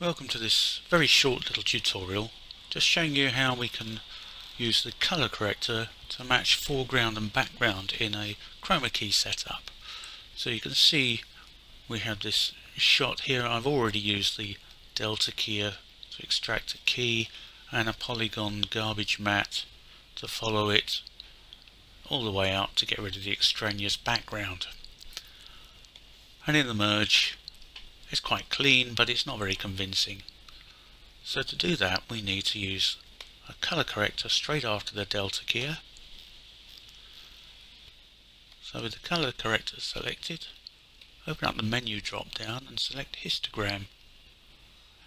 Welcome to this very short little tutorial, just showing you how we can use the color corrector to match foreground and background in a chroma key setup. So you can see we have this shot here. I've already used the delta keyer to extract a key and a polygon garbage mat to follow it all the way out to get rid of the extraneous background. And in the merge, it's quite clean, but it's not very convincing. So to do that, we need to use a color corrector straight after the delta keyer. So with the color corrector selected, open up the menu drop down and select histogram.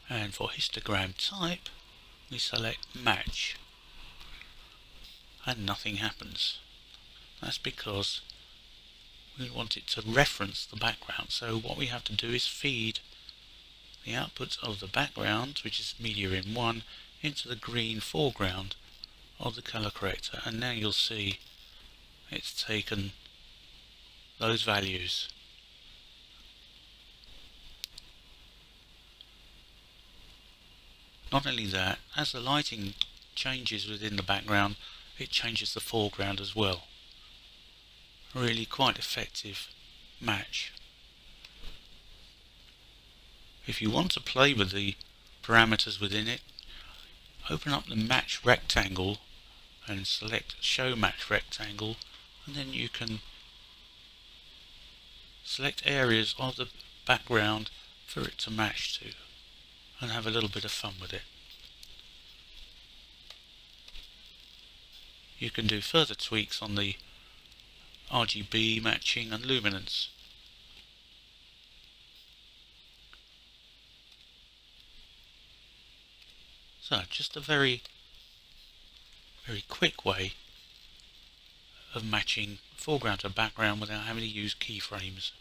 And for histogram type, we select match. And nothing happens. That's because we want it to reference the background. So what we have to do is feed the output of the background, which is media in 1, into the green foreground of the color corrector, and now you'll see it's taken those values. Not only that, as the lighting changes within the background, it changes the foreground as well. Really quite effective match. If you want to play with the parameters within it, open up the match rectangle and select show match rectangle, and then you can select areas of the background for it to match to and have a little bit of fun with it. You can do further tweaks on the RGB matching and luminance. So just a very quick way of matching foreground to background without having to use keyframes.